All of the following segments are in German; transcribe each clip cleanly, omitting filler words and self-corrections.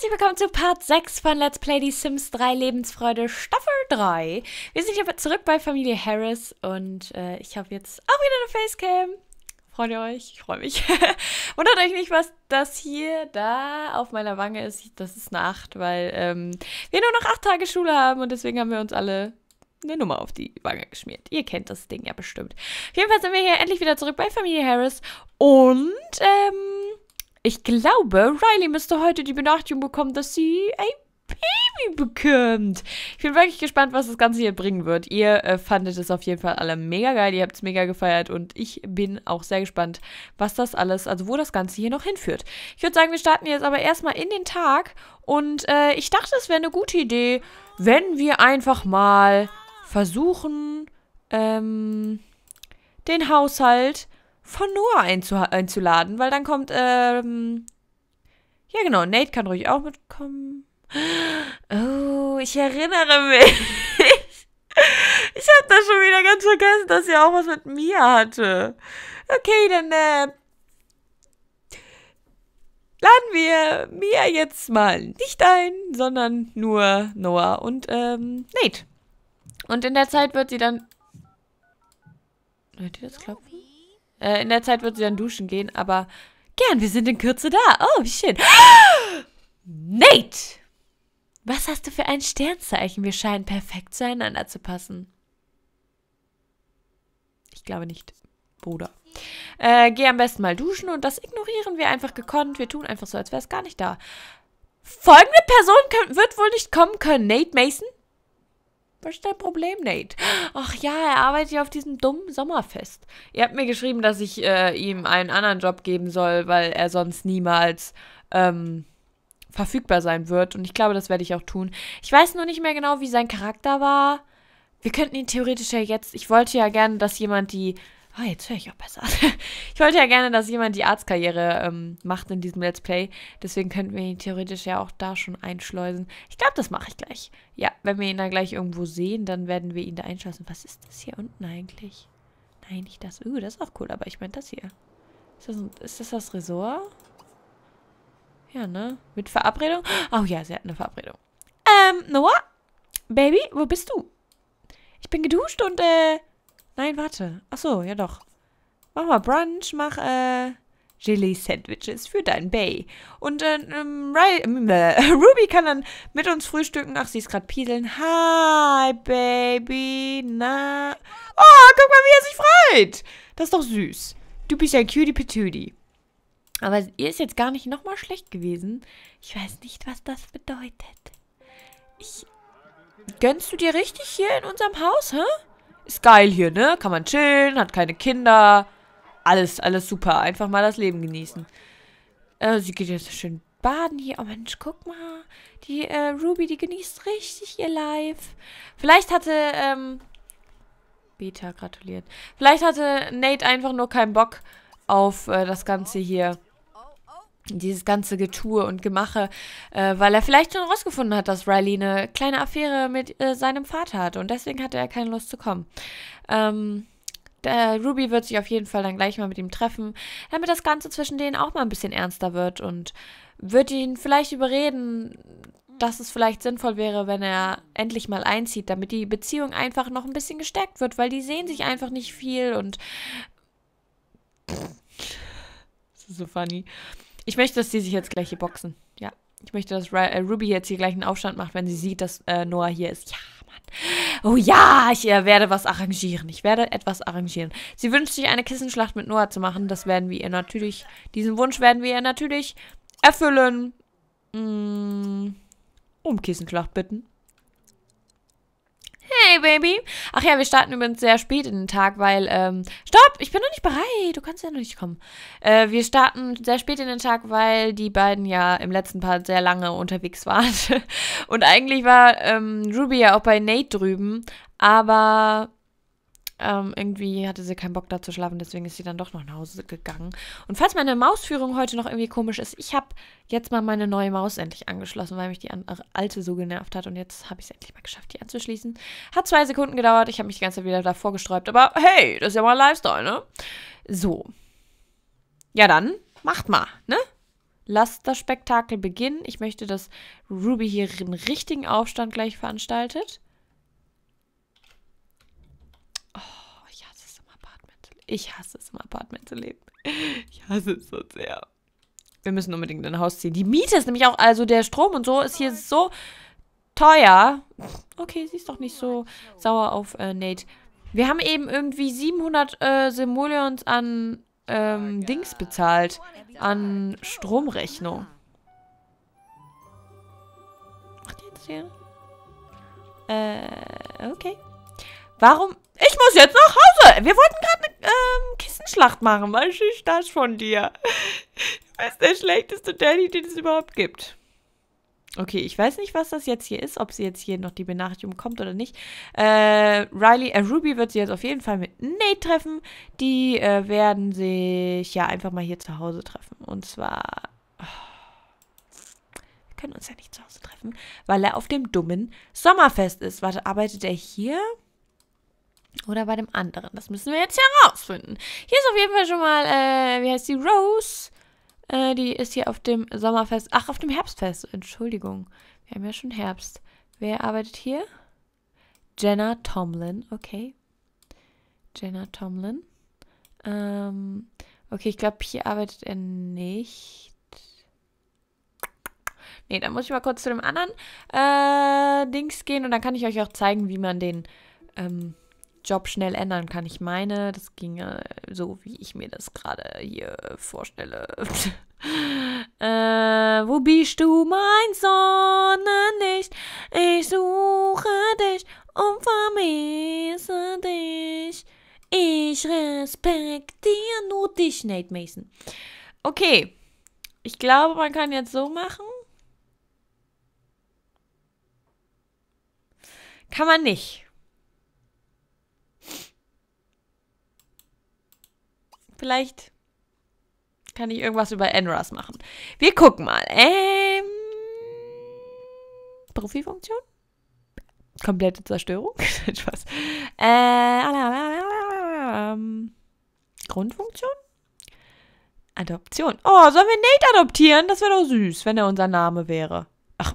herzlich willkommen zu Part 6 von Let's Play die Sims 3 Lebensfreude Staffel 3. Wir sind hier zurück bei Familie Harris und ich habe jetzt auch wieder eine Facecam. Freut ihr euch? Ich freue mich. Wundert euch nicht, was das hier da auf meiner Wange ist. Das ist eine 8, weil wir nur noch 8 Tage Schule haben und deswegen haben wir uns alle eine Nummer auf die Wange geschmiert. Ihr kennt das Ding ja bestimmt. Auf jeden Fall sind wir hier endlich wieder zurück bei Familie Harris und ich glaube, Riley müsste heute die Benachrichtigung bekommen, dass sie ein Baby bekommt. Ich bin wirklich gespannt, was das Ganze hier bringen wird. Ihr fandet es auf jeden Fall alle mega geil, ihr habt es mega gefeiert und ich bin auch sehr gespannt, was das alles, also wo das Ganze hier noch hinführt. Ich würde sagen, wir starten jetzt aber erstmal in den Tag und ich dachte, es wäre eine gute Idee, wenn wir einfach mal versuchen, den Haushalt von Noah einzuladen, weil dann kommt, ja genau, Nate kann ruhig auch mitkommen. Oh, ich erinnere mich. Ich habe das schon wieder ganz vergessen, dass ihr auch was mit Mia hatte. Okay, dann, laden wir Mia jetzt mal nicht ein, sondern nur Noah und, Nate. Und in der Zeit wird sie dann... Hört ihr das klappen? In der Zeit wird sie dann duschen gehen, aber gern, wir sind in Kürze da. Oh, wie schön. Nate! Was hast du für ein Sternzeichen? Wir scheinen perfekt zueinander zu passen. Ich glaube nicht, Bruder. Geh am besten mal duschen und das ignorieren wir einfach gekonnt. Wir tun einfach so, als wäre es gar nicht da. Folgende Person wird wohl nicht kommen können. Nate Mason? Was ist dein Problem, Nate? Ach ja, er arbeitet ja auf diesem dummen Sommerfest. Ihr habt mir geschrieben, dass ich ihm einen anderen Job geben soll, weil er sonst niemals verfügbar sein wird. Und ich glaube, das werde ich auch tun. Ich weiß nur nicht mehr genau, wie sein Charakter war. Wir könnten ihn theoretisch ja jetzt... Ich wollte ja gerne, dass jemand die... Oh, jetzt höre ich auch besser. Ich wollte ja gerne, dass jemand die Arztkarriere macht in diesem Let's Play. Deswegen könnten wir ihn theoretisch ja auch da schon einschleusen. Ich glaube, das mache ich gleich. Ja, wenn wir ihn dann gleich irgendwo sehen, dann werden wir ihn da einschleusen. Was ist das hier unten eigentlich? Nein, nicht das. Das ist auch cool, aber ich meine das hier. Ist das Resort? Ja, ne? Mit Verabredung? Oh ja, sie hat eine Verabredung. Noah? Baby, wo bist du? Ich bin geduscht und, nein, warte. Ach so, ja doch. Mach mal Brunch, mach, Gelee-Sandwiches für dein Bay. Und, Ruby kann dann mit uns frühstücken. Ach, sie ist gerade pieseln. Hi, Baby. Na. Oh, guck mal, wie er sich freut. Das ist doch süß. Du bist ein Cutie-Patootie. Aber ihr ist jetzt gar nicht nochmal schlecht gewesen. Ich weiß nicht, was das bedeutet. Gönnst du dir richtig hier in unserem Haus, hä? Ist geil hier, ne? Kann man chillen, hat keine Kinder. Alles super. Einfach mal das Leben genießen. Sie geht jetzt schön baden hier. Oh Mensch, guck mal. Die Ruby, die genießt richtig ihr Life. Vielleicht hatte, Beta gratuliert. Vielleicht hatte Nate einfach nur keinen Bock auf das Ganze hier. Dieses ganze Getue und Gemache, weil er vielleicht schon rausgefunden hat, dass Riley eine kleine Affäre mit seinem Vater hatte und deswegen hatte er keine Lust zu kommen. Der Ruby wird sich auf jeden Fall dann gleich mal mit ihm treffen, damit das Ganze zwischen denen auch mal ein bisschen ernster wird und wird ihn vielleicht überreden, dass es vielleicht sinnvoll wäre, wenn er endlich mal einzieht, damit die Beziehung einfach noch ein bisschen gestärkt wird, weil die sehen sich einfach nicht viel und das ist so funny. Ich möchte, dass die sich jetzt gleich hier boxen. Ja, ich möchte, dass Ruby jetzt hier gleich einen Aufstand macht, wenn sie sieht, dass Noah hier ist. Ja, Mann. Oh ja, ich werde was arrangieren. Ich werde etwas arrangieren. Sie wünscht sich, eine Kissenschlacht mit Noah zu machen. Das werden wir ihr natürlich, diesen Wunsch werden wir ihr natürlich erfüllen. Um Kissenschlacht bitten. Hey, Baby. Ach ja, wir starten übrigens sehr spät in den Tag, weil, stopp, ich bin noch nicht bereit, du kannst ja noch nicht kommen. Wir starten sehr spät in den Tag, weil die beiden ja im letzten Part sehr lange unterwegs waren. Und eigentlich war Ruby ja auch bei Nate drüben, aber irgendwie hatte sie keinen Bock da zu schlafen, deswegen ist sie dann doch noch nach Hause gegangen. Und falls meine Mausführung heute noch irgendwie komisch ist, ich habe jetzt mal meine neue Maus endlich angeschlossen, weil mich die alte so genervt hat und jetzt habe ich es endlich mal geschafft, die anzuschließen. Hat 2 Sekunden gedauert, ich habe mich die ganze Zeit wieder davor gesträubt, aber hey, das ist ja mal Lifestyle, ne? So. Ja dann, macht mal, ne? Lasst das Spektakel beginnen. Ich möchte, dass Ruby hier einen richtigen Aufstand gleich veranstaltet. Oh, ich hasse es, im Apartment zu leben. Ich hasse es so sehr. Wir müssen unbedingt in ein Haus ziehen. Die Miete ist nämlich auch, also der Strom und so ist hier so teuer. Okay, sie ist doch nicht so sauer auf Nate. Wir haben eben irgendwie 700 Simoleons an Dings bezahlt. An Stromrechnung. Macht ihr jetzt hier? Okay. Warum? Ich muss jetzt nach Hause! Wir wollten gerade eine Kissenschlacht machen. Was ist das von dir? Du bist der schlechteste Daddy, den es überhaupt gibt. Okay, ich weiß nicht, was das jetzt hier ist, ob sie jetzt hier noch die Benachrichtigung kommt oder nicht. Ruby wird sie jetzt auf jeden Fall mit Nate treffen. Die werden sich ja einfach mal hier zu Hause treffen. Und zwar... Oh, wir können uns ja nicht zu Hause treffen, weil er auf dem dummen Sommerfest ist. Warte, arbeitet er hier? Oder bei dem anderen? Das müssen wir jetzt herausfinden. Hier ist auf jeden Fall schon mal, wie heißt die? Rose. Die ist hier auf dem Sommerfest. Ach, auf dem Herbstfest. Entschuldigung. Wir haben ja schon Herbst. Wer arbeitet hier? Jenna Tomlin. Okay. Jenna Tomlin. Okay, ich glaube, hier arbeitet er nicht. Nee, dann muss ich mal kurz zu dem anderen Dings gehen. Und dann kann ich euch auch zeigen, wie man den Job schnell ändern kann. Ich meine, das ginge so, wie ich mir das gerade hier vorstelle. Wo bist du, mein Sonnenlicht? Ich suche dich und vermisse dich. Ich respektiere nur dich, Nate Mason. Okay. Ich glaube, man kann jetzt so machen. Kann man nicht. Vielleicht kann ich irgendwas über NRAS machen. Wir gucken mal. Profilfunktion? Komplette Zerstörung? Spaß. Grundfunktion? Adoption. Oh, sollen wir Nate adoptieren? Das wäre doch süß, wenn er unser Name wäre. Ach.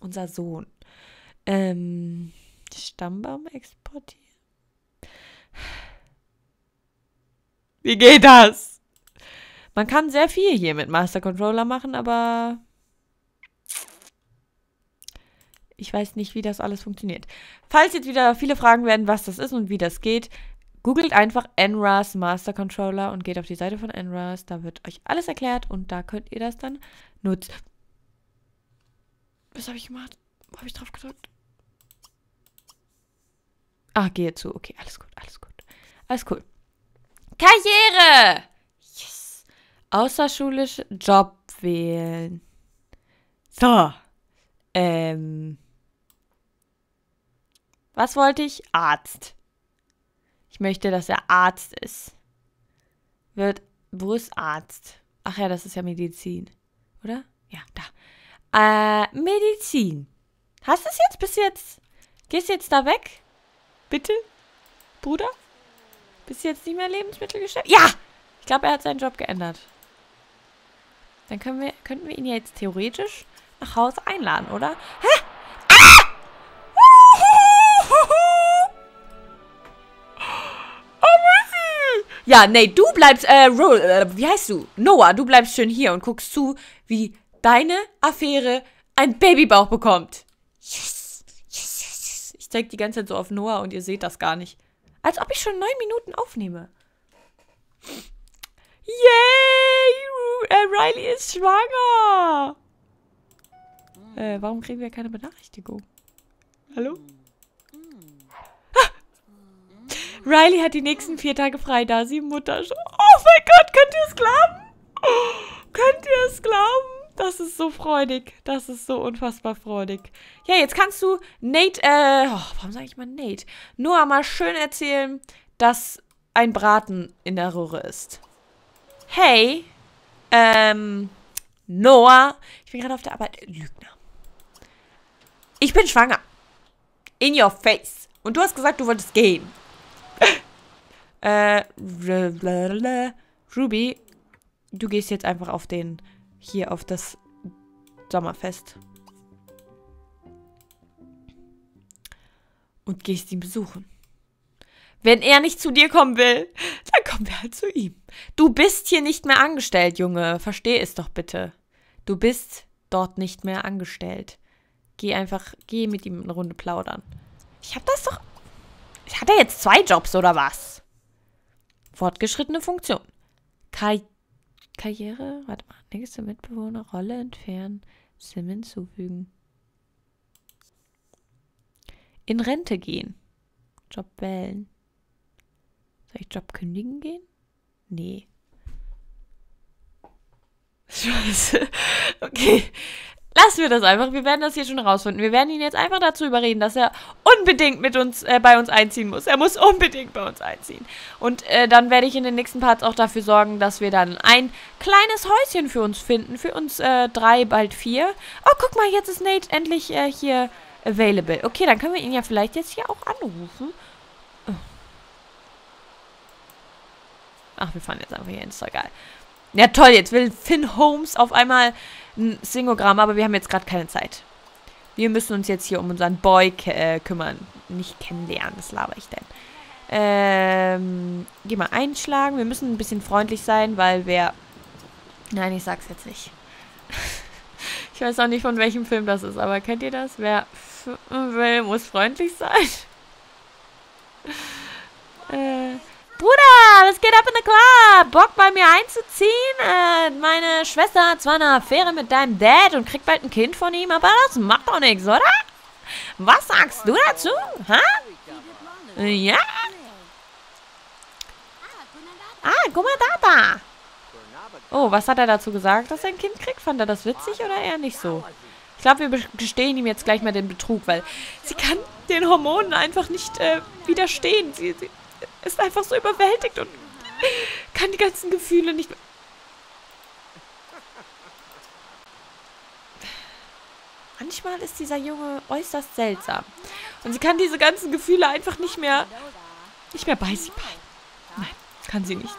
Unser Sohn. Stammbaum exportieren. Wie geht das? Man kann sehr viel hier mit Master Controller machen, aber ich weiß nicht, wie das alles funktioniert. Falls jetzt wieder viele Fragen werden, was das ist und wie das geht, googelt einfach NRAS Master Controller und geht auf die Seite von NRAS. Da wird euch alles erklärt und da könnt ihr das dann nutzen. Was habe ich gemacht? Wo habe ich drauf gedrückt? Ah, gehe zu. Okay, alles gut, alles gut. Alles cool. Karriere! Yes! Außerschulische Job wählen. So. Was wollte ich? Arzt. Ich möchte, dass er Arzt ist. Wo ist Arzt? Ach ja, das ist ja Medizin. Oder? Ja, da. Medizin. Hast du es jetzt? Bist du jetzt... Gehst du jetzt da weg? Bitte? Bruder? Bist du jetzt nicht mehr Lebensmittelgeschäft? Ja! Ich glaube, er hat seinen Job geändert. Dann könnten wir ihn ja jetzt theoretisch nach Hause einladen, oder? Hä? Ah! Oh, ja, nee, du bleibst, wie heißt du? Noah, du bleibst schön hier und guckst zu, wie deine Affäre einen Babybauch bekommt. Yes! Yes, yes, yes. Ich zeig die ganze Zeit so auf Noah und ihr seht das gar nicht. Als ob ich schon 9 Minuten aufnehme. Yay! Riley ist schwanger! Warum kriegen wir keine Benachrichtigung? Hallo? Ah! Riley hat die nächsten 4 Tage frei, da sie Mutter schon... Oh mein Gott, könnt ihr es glauben? Oh, könnt ihr es glauben? Das ist so freudig. Das ist so unfassbar freudig. Ja, jetzt kannst du Nate, warum sage ich mal Nate? Noah mal schön erzählen, dass ein Braten in der Röhre ist. Hey, Noah, ich bin gerade auf der Arbeit. Lügner. Ich bin schwanger. In your face. Und du hast gesagt, du wolltest gehen. Ruby, Du gehst jetzt einfach auf den, hier auf das Sommerfest. Und gehst ihn besuchen. Wenn er nicht zu dir kommen will, dann kommen wir halt zu ihm. Du bist hier nicht mehr angestellt, Junge. Versteh es doch bitte. Du bist dort nicht mehr angestellt. Geh einfach, geh mit ihm eine Runde plaudern. Ich hab das doch... Hat er jetzt 2 Jobs oder was? Fortgeschrittene Funktion. Karriere? Warte mal. Nächste Mitbewohner. Rolle entfernen. Sim hinzufügen. In Rente gehen. Job wählen. Soll ich Job kündigen gehen? Nee. Scheiße. Okay. Lassen wir das einfach. Wir werden das hier schon rausfinden. Wir werden ihn jetzt einfach dazu überreden, dass er unbedingt mit uns, bei uns einziehen muss. Er muss unbedingt bei uns einziehen. Und dann werde ich in den nächsten Parts auch dafür sorgen, dass wir dann ein kleines Häuschen für uns finden. Für uns 3, bald 4. Oh, guck mal, jetzt ist Nate endlich hier available. Okay, dann können wir ihn ja vielleicht jetzt hier auch anrufen. Oh. Ach, wir fahren jetzt einfach hier ins Regal. Ja toll, jetzt will Finn Holmes auf einmal ein Singogramm, aber wir haben jetzt gerade keine Zeit. Wir müssen uns jetzt hier um unseren Boy kümmern. Nicht kennenlernen, was laber ich denn? Geh mal einschlagen. Wir müssen ein bisschen freundlich sein, weil wir... Nein, ich sag's jetzt nicht. Ich weiß auch nicht, von welchem Film das ist, aber kennt ihr das? Wer will, muss freundlich sein. Bruder, was geht ab in der Club? Bock bei mir einzuziehen? Meine Schwester hat zwar eine Affäre mit deinem Dad und kriegt bald ein Kind von ihm, aber das macht doch nichts, oder? Was sagst du dazu? Ha? Ja? Ah, guck mal da. Oh, was hat er dazu gesagt, dass er ein Kind kriegt? Fand er das witzig oder eher nicht so? Ich glaube, wir gestehen ihm jetzt gleich mal den Betrug, weil sie kann den Hormonen einfach nicht widerstehen. Sie ist einfach so überwältigt und kann die ganzen Gefühle nicht mehr... Manchmal ist dieser Junge äußerst seltsam. Und sie kann diese ganzen Gefühle einfach nicht mehr bei sich behalten. Nein, kann sie nicht.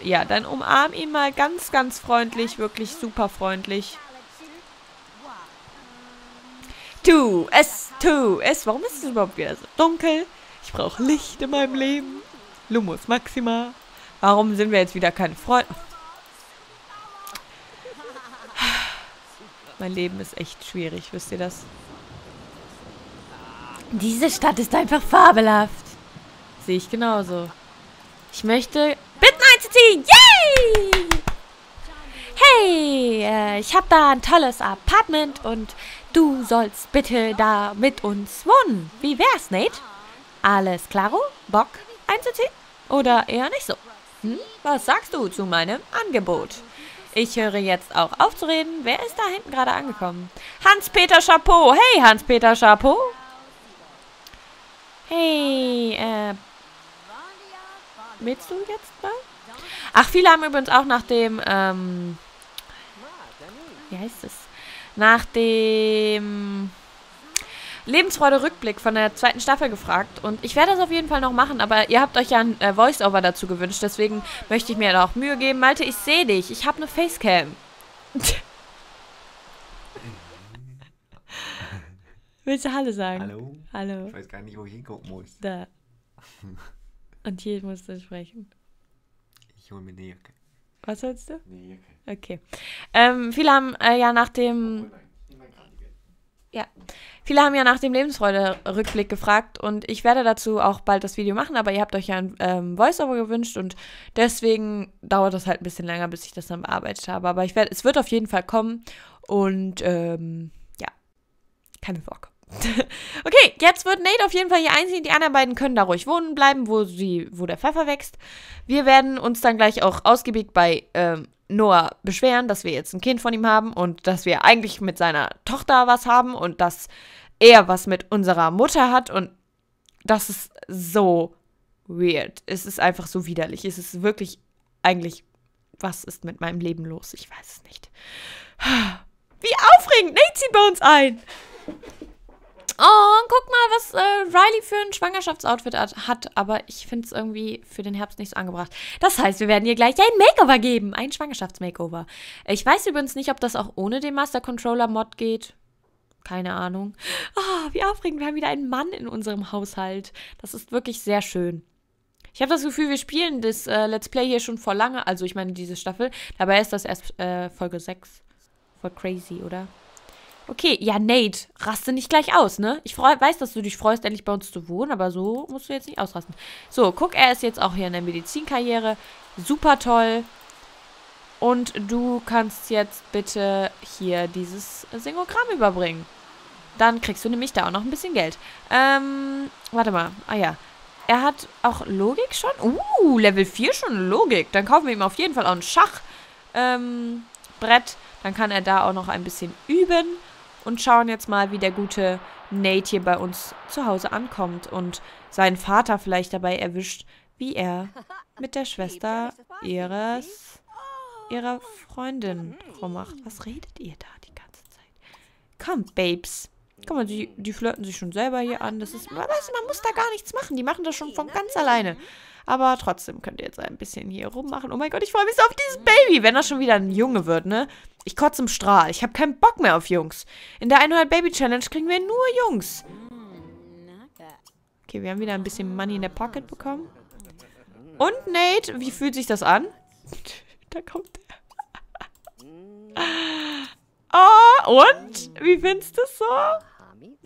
Ja, dann umarm ihn mal ganz, ganz freundlich. Wirklich super freundlich. Tu es. Warum ist es überhaupt wieder so dunkel? Ich brauche Licht in meinem Leben. Lumus Maxima. Warum sind wir jetzt wieder keine Freunde? Mein Leben ist echt schwierig, wisst ihr das? Diese Stadt ist einfach fabelhaft. Sehe ich genauso. Ich möchte... Bitten einzuziehen! Yay! Hey, ich habe da ein tolles Apartment und du sollst bitte da mit uns wohnen. Wie wär's, Nate? Alles klaro? Bock einzuziehen? Oder eher nicht so? Hm? Was sagst du zu meinem Angebot? Ich höre jetzt auch auf zu reden. Wer ist da hinten gerade angekommen? Hans-Peter Chapeau. Hey, Hans-Peter Chapeau. Hey, willst du jetzt mal? Ach, viele haben übrigens auch nach dem, wie heißt es? Nach dem Lebensfreude-Rückblick von der 2. Staffel gefragt. Und ich werde das auf jeden Fall noch machen, aber ihr habt euch ja ein Voice-Over dazu gewünscht. Deswegen möchte ich mir da auch Mühe geben. Malte, ich sehe dich. Ich habe eine Facecam. Willst du Hallo sagen? Hallo? Hallo. Ich weiß gar nicht, wo ich hingucken muss. Da. Und hier musst du sprechen. Ich hole mir eine Jacke. Was sollst du? Eine Jacke. Okay. Viele haben ja nach dem... Ja. Viele haben ja nach dem Lebensfreude-Rückblick gefragt und ich werde dazu auch bald das Video machen, aber ihr habt euch ja ein Voice-Over gewünscht und deswegen dauert das halt ein bisschen länger, bis ich das dann bearbeitet habe. Aber ich werde, es wird auf jeden Fall kommen und ja, keine Sorge. Okay, jetzt wird Nate auf jeden Fall hier einziehen. Die anderen beiden können da ruhig wohnen bleiben, wo der Pfeffer wächst. Wir werden uns dann gleich auch ausgiebig bei Noah beschweren, dass wir jetzt ein Kind von ihm haben und dass wir eigentlich mit seiner Tochter was haben und dass er was mit unserer Mutter hat und das ist so weird. Es ist einfach so widerlich. Es ist wirklich eigentlich, was ist mit meinem Leben los? Ich weiß es nicht. Wie aufregend! Nate zieht bei uns ein! Oh, guck mal, was Riley für ein Schwangerschaftsoutfit hat. Aber ich finde es irgendwie für den Herbst nicht so angebracht. Das heißt, wir werden ihr gleich ein Makeover geben. Ein Schwangerschafts-Makeover. Ich weiß übrigens nicht, ob das auch ohne den Master Controller-Mod geht. Keine Ahnung. Oh, wie aufregend. Wir haben wieder einen Mann in unserem Haushalt. Das ist wirklich sehr schön. Ich habe das Gefühl, wir spielen das Let's Play hier schon vor lange. Also, ich meine, diese Staffel. Dabei ist das erst Folge 6. Voll crazy, oder? Okay, ja, Nate, raste nicht gleich aus, ne? Ich weiß, dass du dich freust, endlich bei uns zu wohnen, aber so musst du jetzt nicht ausrasten. So, guck, er ist jetzt auch hier in der Medizinkarriere. Super toll. Und du kannst jetzt bitte hier dieses Singogramm überbringen. Dann kriegst du nämlich da auch noch ein bisschen Geld. Warte mal. Ah ja. Er hat auch Logik schon? Level 4 schon Logik. Dann kaufen wir ihm auf jeden Fall auch ein Schachbrett. Dann kann er da auch noch ein bisschen üben. Und schauen jetzt mal, wie der gute Nate hier bei uns zu Hause ankommt und seinen Vater vielleicht dabei erwischt, wie er mit der Schwester ihrer Freundin rummacht. Was redet ihr da die ganze Zeit? Kommt, Babes. Guck mal, die flirten sich schon selber hier an. Das ist, man muss da gar nichts machen. Die machen das schon von ganz alleine. Aber trotzdem könnt ihr jetzt ein bisschen hier rummachen. Oh mein Gott, ich freue mich so auf dieses Baby, wenn das schon wieder ein Junge wird, ne? Ich kotze im Strahl. Ich habe keinen Bock mehr auf Jungs. In der 100 Baby Challenge kriegen wir nur Jungs. Okay, wir haben wieder ein bisschen Money in der Pocket bekommen. Und Nate, wie fühlt sich das an? Da kommt er. Oh, und? Wie findest du es so?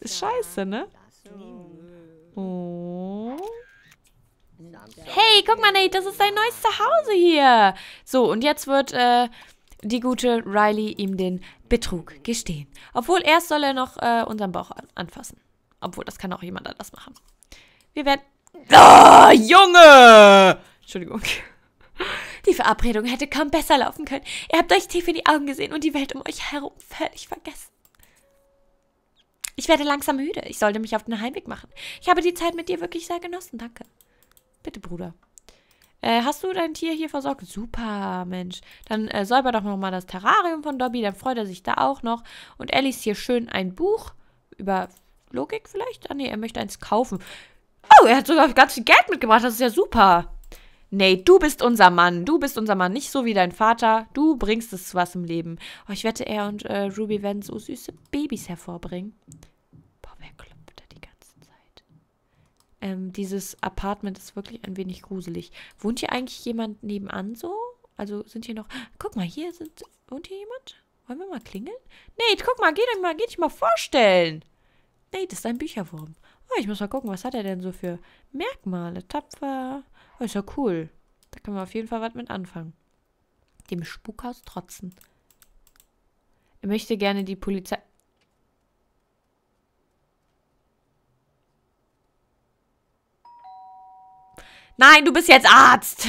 Ist scheiße, ne? Oh. Hey, guck mal, Nate, das ist dein neues Zuhause hier. So, und jetzt wird die gute Riley ihm den Betrug gestehen. Obwohl, erst soll er noch unseren Bauch anfassen. Obwohl, das kann auch jemand anders machen. Wir werden... Oh, Junge! Entschuldigung. Die Verabredung hätte kaum besser laufen können. Ihr habt euch tief in die Augen gesehen und die Welt um euch herum völlig vergessen. Ich werde langsam müde. Ich sollte mich auf den Heimweg machen. Ich habe die Zeit mit dir wirklich sehr genossen. Danke. Bitte, Bruder. Hast du dein Tier hier versorgt? Super, Mensch. Dann säuber doch nochmal das Terrarium von Dobby. Dann freut er sich da auch noch. Und er liest hier schön ein Buch. Über Logik vielleicht? Ah, nee, er möchte eins kaufen. Oh, er hat sogar ganz viel Geld mitgebracht. Das ist ja super. Nate, du bist unser Mann. Du bist unser Mann. Nicht so wie dein Vater. Du bringst es zu was im Leben. Oh, ich wette, er und Ruby werden so süße Babys hervorbringen. Boah, wer klopft da die ganze Zeit? Dieses Apartment ist wirklich ein wenig gruselig. Wohnt hier eigentlich jemand nebenan so? Also sind hier noch... Guck mal, hier wohnt hier jemand? Wollen wir mal klingeln? Nate, guck mal, geh dich mal vorstellen. Nate ist ein Bücherwurm. Oh, ich muss mal gucken, was hat er denn so für Merkmale? Tapfer... Oh, ist ja cool. Da können wir auf jeden Fall was mit anfangen. Dem Spukhaus trotzen. Er möchte gerne die Polizei... Nein, du bist jetzt Arzt!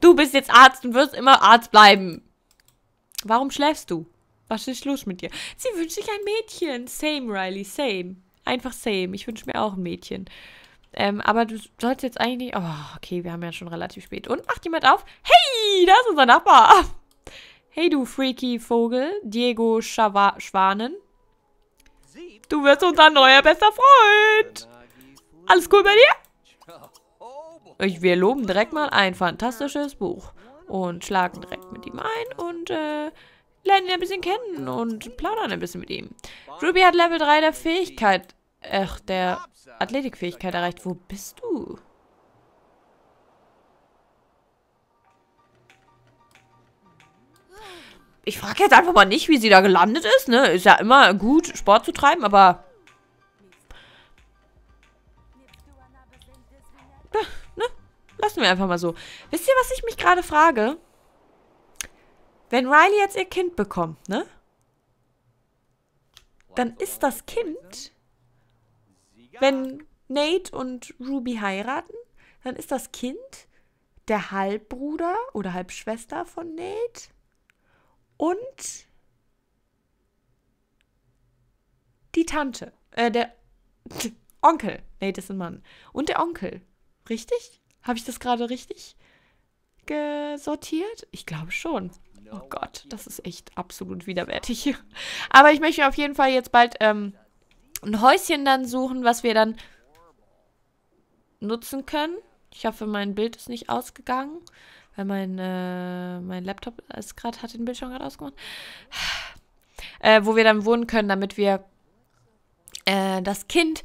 Du bist jetzt Arzt und wirst immer Arzt bleiben. Warum schläfst du? Was ist los mit dir? Sie wünscht sich ein Mädchen. Same, Riley, same. Einfach same. Ich wünsche mir auch ein Mädchen. Aber du sollst jetzt eigentlich... Oh, okay, wir haben ja schon relativ spät. Und macht jemand auf? Hey, da ist unser Nachbar. Hey, du freaky Vogel. Diego Schwanen. Du wirst unser neuer bester Freund. Alles cool bei dir? Wir loben direkt mal ein fantastisches Buch. Und schlagen direkt mit ihm ein. Und lernen ihn ein bisschen kennen. Und plaudern ein bisschen mit ihm. Ruby hat Level 3 der Fähigkeit... Ach, der Athletikfähigkeit erreicht. Wo bist du? Ich frage jetzt einfach mal nicht, wie sie da gelandet ist, ne? Ist ja immer gut, Sport zu treiben, aber... Ne? Lassen wir einfach mal so. Wisst ihr, was ich mich gerade frage? Wenn Riley jetzt ihr Kind bekommt, ne? Dann ist das Kind... Wenn Nate und Ruby heiraten, dann ist das Kind der Halbbruder oder Halbschwester von Nate und die Tante, der Onkel. Nate ist ein Mann. Und der Onkel. Richtig? Habe ich das gerade richtig gesortiert? Ich glaube schon. Oh Gott, das ist echt absolut widerwärtig. Aber ich möchte auf jeden Fall jetzt bald ein Häuschen dann suchen, was wir dann nutzen können. Ich hoffe, mein Bild ist nicht ausgegangen, weil mein Laptop ist grad, hat den Bildschirm gerade ausgemacht. Wo wir dann wohnen können, damit wir das Kind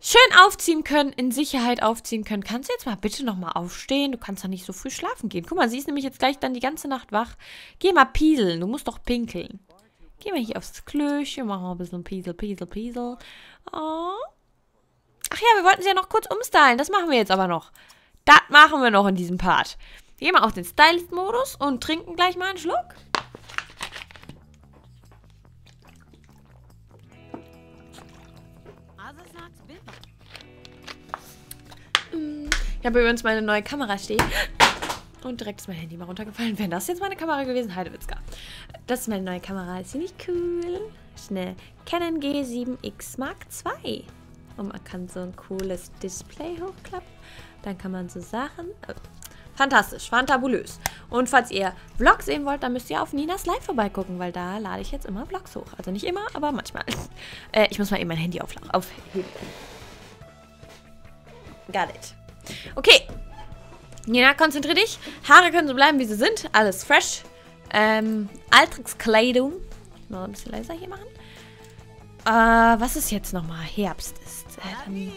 schön aufziehen können, in Sicherheit aufziehen können. Kannst du jetzt mal bitte nochmal aufstehen? Du kannst doch nicht so früh schlafen gehen. Guck mal, sie ist nämlich jetzt gleich dann die ganze Nacht wach. Geh mal pieseln, du musst doch pinkeln. Geh mal hier aufs Klöchen, mach mal ein bisschen piesel, piesel, piesel. Oh. Ach ja, wir wollten sie ja noch kurz umstylen. Das machen wir jetzt aber noch. Das machen wir noch in diesem Part. Geh mal auf den Stylist-Modus und trinken gleich mal einen Schluck. Ich habe übrigens meine neue Kamera stehen. Und direkt ist mein Handy mal runtergefallen. Wäre das jetzt meine Kamera gewesen? Heidewitzka. Das ist meine neue Kamera. Ist ziemlich cool. Schnell. Canon G7X Mark II. Und man kann so ein cooles Display hochklappen. Dann kann man so Sachen... Fantastisch. Fantabulös. Und falls ihr Vlogs sehen wollt, dann müsst ihr auf Ninas Live vorbeigucken, weil da lade ich jetzt immer Vlogs hoch. Also nicht immer, aber manchmal. Ich muss mal eben mein Handy aufheben. Got it. Okay. Nina, konzentrier dich. Haare können so bleiben, wie sie sind. Alles fresh. Alltagskleidung. Noch ein bisschen leiser hier machen. Was ist jetzt nochmal? Herbst ist. Dann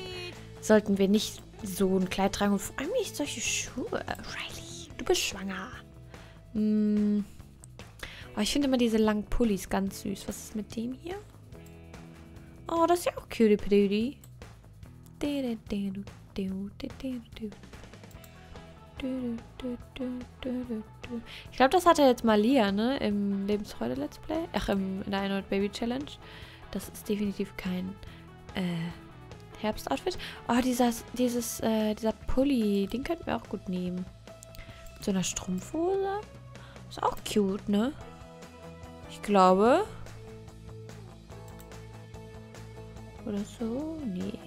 sollten wir nicht so ein Kleid tragen. Und vor allem nicht solche Schuhe. Riley, du bist schwanger. Oh, ich finde immer diese langen Pullis ganz süß. Was ist mit dem hier? Oh, das ist ja auch cutie patootie. Ich glaube, das hatte jetzt Malia, ne? Im Lebensfreude Let's Play. Ach, in der 100 Baby Challenge. Das ist definitiv kein Herbstoutfit. Oh, dieser Pulli, den könnten wir auch gut nehmen. Mit so einer Strumpfhose. Ist auch cute, ne? Ich glaube. Oder so? Nee.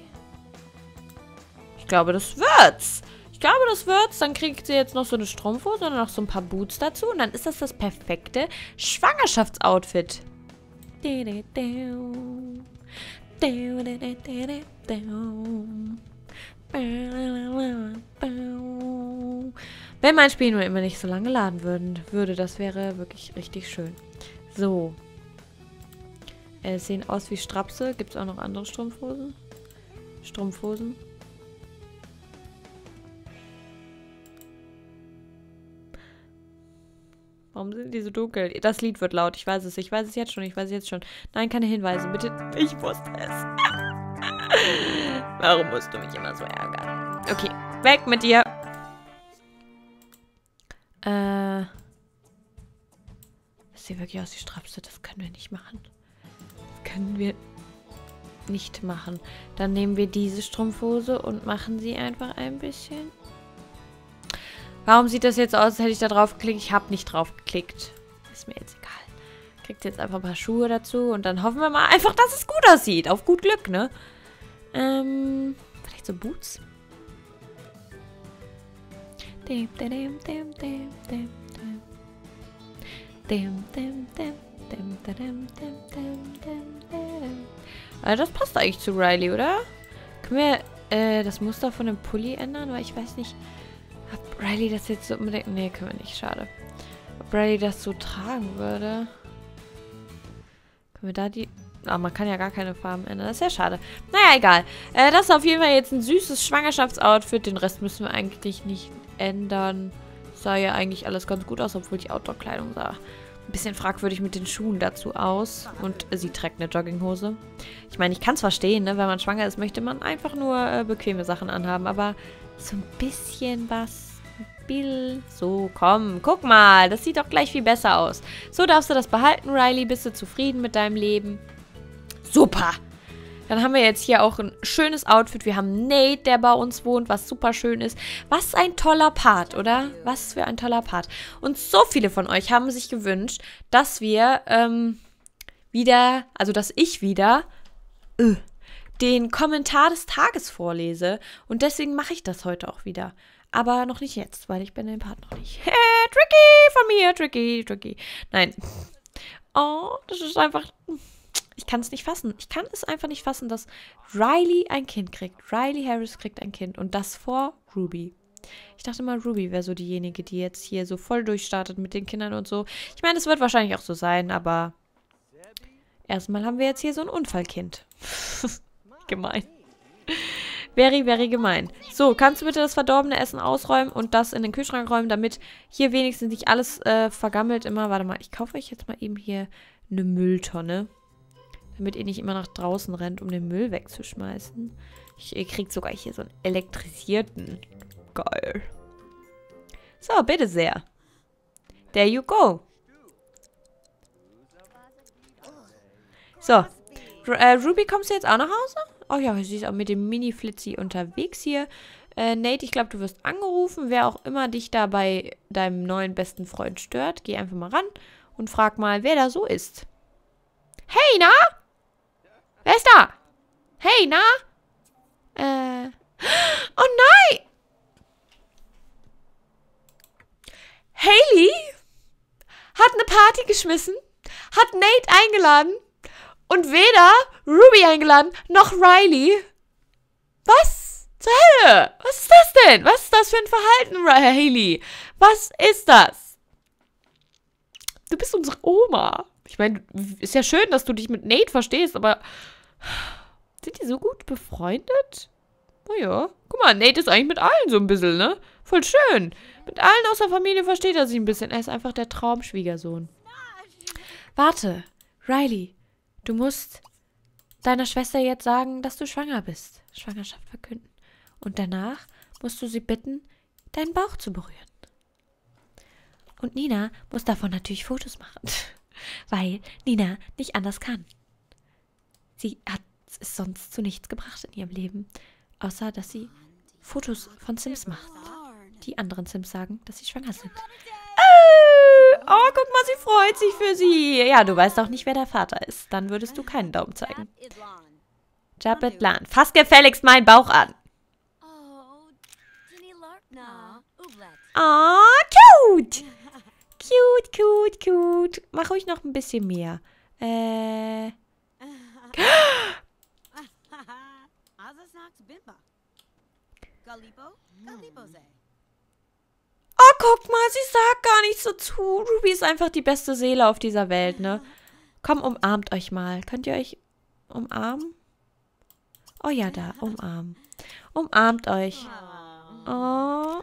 Ich glaube, das wird's. Ich glaube, das wird's. Dann kriegt sie jetzt noch so eine Strumpfhose und noch so ein paar Boots dazu. Und dann ist das das perfekte Schwangerschaftsoutfit. Wenn mein Spiel nur immer nicht so lange laden würde, das wäre wirklich richtig schön. So. Sehen aus wie Strapse. Gibt es auch noch andere Strumpfhosen? Warum sind die so dunkel? Das Lied wird laut. Ich weiß es. Ich weiß es jetzt schon. Nein, keine Hinweise. Bitte. Ich wusste es. Warum musst du mich immer so ärgern? Okay. Weg mit dir. Das sieht wirklich aus wie Strapse. Das können wir nicht machen. Das können wir nicht machen. Dann nehmen wir diese Strumpfhose und machen sie einfach ein bisschen... Warum sieht das jetzt aus, als hätte ich da drauf geklickt? Ich habe nicht drauf geklickt. Ist mir jetzt egal. Kriegt jetzt einfach ein paar Schuhe dazu und dann hoffen wir mal einfach, dass es gut aussieht. Auf gut Glück, ne? Vielleicht so Boots? Also das passt eigentlich zu Riley, oder? Können wir das Muster von dem Pulli ändern? Weil ich weiß nicht... Ob Riley das jetzt so unbedingt... Nee, können wir nicht. Schade. Ob Riley das so tragen würde. Können wir da die... Ah, man kann ja gar keine Farben ändern. Das ist ja schade. Naja, egal. Das ist auf jeden Fall jetzt ein süßes Schwangerschaftsoutfit. Den Rest müssen wir eigentlich nicht ändern. Sah ja eigentlich alles ganz gut aus, obwohl die Outdoor-Kleidung sah ein bisschen fragwürdig mit den Schuhen dazu aus. Und sie trägt eine Jogginghose. Ich meine, ich kann es verstehen, ne? Wenn man schwanger ist, möchte man einfach nur bequeme Sachen anhaben. Aber... So ein bisschen was. So, komm, guck mal. Das sieht doch gleich viel besser aus. So darfst du das behalten, Riley. Bist du zufrieden mit deinem Leben? Super. Dann haben wir jetzt hier auch ein schönes Outfit. Wir haben Nate, der bei uns wohnt, was super schön ist. Was ein toller Part, oder? Was für ein toller Part. Und so viele von euch haben sich gewünscht, dass wir wieder, also dass ich wieder... den Kommentar des Tages vorlese. Und deswegen mache ich das heute auch wieder. Aber noch nicht jetzt, weil ich bin in dem Part noch nicht. Tricky von mir. Tricky. Nein. Oh, das ist einfach... Ich kann es nicht fassen. Ich kann es einfach nicht fassen, dass Riley ein Kind kriegt. Riley Harris kriegt ein Kind. Und das vor Ruby. Ich dachte mal, Ruby wäre so diejenige, die jetzt hier so voll durchstartet mit den Kindern und so. Ich meine, es wird wahrscheinlich auch so sein, aber erstmal haben wir jetzt hier so ein Unfallkind. Gemein. Very, very gemein. So, kannst du bitte das verdorbene Essen ausräumen und das in den Kühlschrank räumen, damit hier wenigstens nicht alles vergammelt immer. Warte mal, ich kaufe euch jetzt mal eben hier eine Mülltonne, damit ihr nicht immer nach draußen rennt, um den Müll wegzuschmeißen. Ihr kriegt sogar hier so einen elektrisierten. Geil. So, bitte sehr. There you go. So. Ruby, kommst du jetzt auch nach Hause? Oh ja, sie ist auch mit dem Mini-Flitzi unterwegs hier. Nate, ich glaube, du wirst angerufen. Wer auch immer dich da bei deinem neuen besten Freund stört, geh einfach mal ran und frag mal, wer da so ist. Hey, na? Wer ist da? Hey, na? Oh nein! Haley hat eine Party geschmissen, hat Nate eingeladen und weder Ruby eingeladen noch Riley. Was zur Hölle? Was ist das denn? Was ist das für ein Verhalten, Haley? Was ist das? Du bist unsere Oma. Ich meine, ist ja schön, dass du dich mit Nate verstehst, aber sind die so gut befreundet? Naja, guck mal, Nate ist eigentlich mit allen so ein bisschen, ne? Voll schön. Mit allen aus der Familie versteht er sich ein bisschen. Er ist einfach der Traumschwiegersohn. Warte, Riley, du musst deiner Schwester jetzt sagen, dass du schwanger bist. Schwangerschaft verkünden. Und danach musst du sie bitten, deinen Bauch zu berühren. Und Nina muss davon natürlich Fotos machen. Weil Nina nicht anders kann. Sie hat es sonst zu nichts gebracht in ihrem Leben. Außer, dass sie Fotos von Sims macht. Die anderen Sims sagen, dass sie schwanger sind. Oh, guck mal, sie freut sich für sie. Ja, du weißt auch nicht, wer der Vater ist. Dann würdest du keinen Daumen zeigen. Jabetlan. Fass gefälligst meinen Bauch an. Oh, cute. Cute, cute, cute. Mach ruhig noch ein bisschen mehr. Oh, guck mal, sie sagt gar nichts dazu. Ruby ist einfach die beste Seele auf dieser Welt, ne? Komm, umarmt euch mal. Könnt ihr euch umarmen? Oh ja, da, umarmen. Umarmt euch. Oh,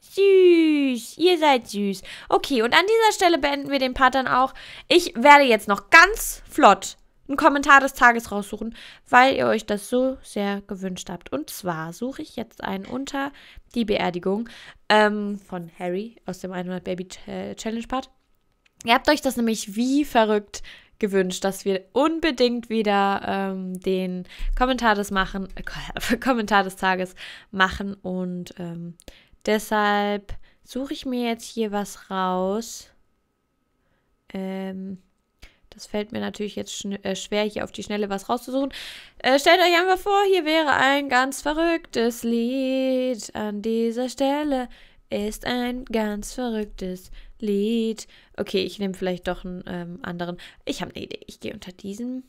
süß. Ihr seid süß. Okay, und an dieser Stelle beenden wir den Part dann auch. Ich werde jetzt noch ganz flott einen Kommentar des Tages raussuchen, weil ihr euch das so sehr gewünscht habt. Und zwar suche ich jetzt einen unter die Beerdigung von Harry aus dem 100 Baby Challenge Part. Ihr habt euch das nämlich wie verrückt gewünscht, dass wir unbedingt wieder den Kommentar des Tages machen. Und deshalb suche ich mir jetzt hier was raus. Das fällt mir natürlich jetzt schwer, hier auf die Schnelle was rauszusuchen. Stellt euch einfach vor, hier wäre ein ganz verrücktes Lied. An dieser Stelle ist ein ganz verrücktes Lied. Okay, ich nehme vielleicht doch einen anderen. Ich habe eine Idee. Ich gehe unter dieses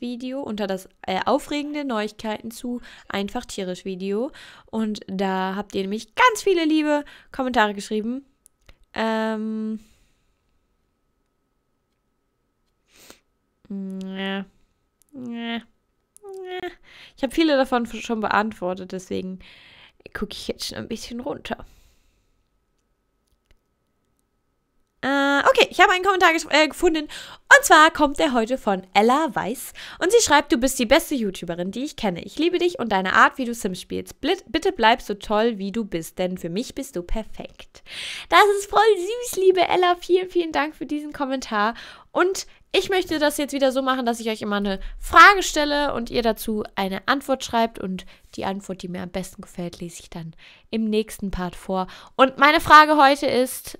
Video, unter das aufregende Neuigkeiten zu Einfach Tierisch Video. Und da habt ihr nämlich ganz viele liebe Kommentare geschrieben. Ich habe viele davon schon beantwortet, deswegen gucke ich jetzt schon ein bisschen runter. Okay, ich habe einen Kommentar gefunden und zwar kommt der heute von Ella Weiß und sie schreibt, du bist die beste YouTuberin, die ich kenne. Ich liebe dich und deine Art, wie du Sims spielst. Bitte bleib so toll, wie du bist, denn für mich bist du perfekt. Das ist voll süß, liebe Ella. Vielen, vielen Dank für diesen Kommentar und ich möchte das jetzt wieder so machen, dass ich euch immer eine Frage stelle und ihr dazu eine Antwort schreibt. Und die Antwort, die mir am besten gefällt, lese ich dann im nächsten Part vor. Und meine Frage heute ist,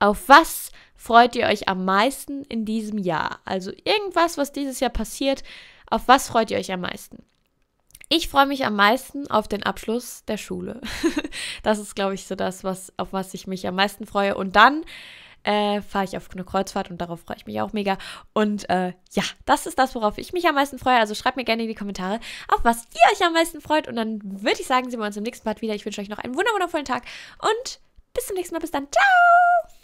auf was freut ihr euch am meisten in diesem Jahr? Also irgendwas, was dieses Jahr passiert, auf was freut ihr euch am meisten? Ich freue mich am meisten auf den Abschluss der Schule. Das ist, glaube ich, so das, auf was ich mich am meisten freue. Und dann fahre ich auf eine Kreuzfahrt und darauf freue ich mich auch mega. Und ja, das ist das, worauf ich mich am meisten freue. Also schreibt mir gerne in die Kommentare, auf was ihr euch am meisten freut. Und dann würde ich sagen, sehen wir uns im nächsten Part wieder. Ich wünsche euch noch einen wundervollen Tag und bis zum nächsten Mal. Bis dann. Ciao!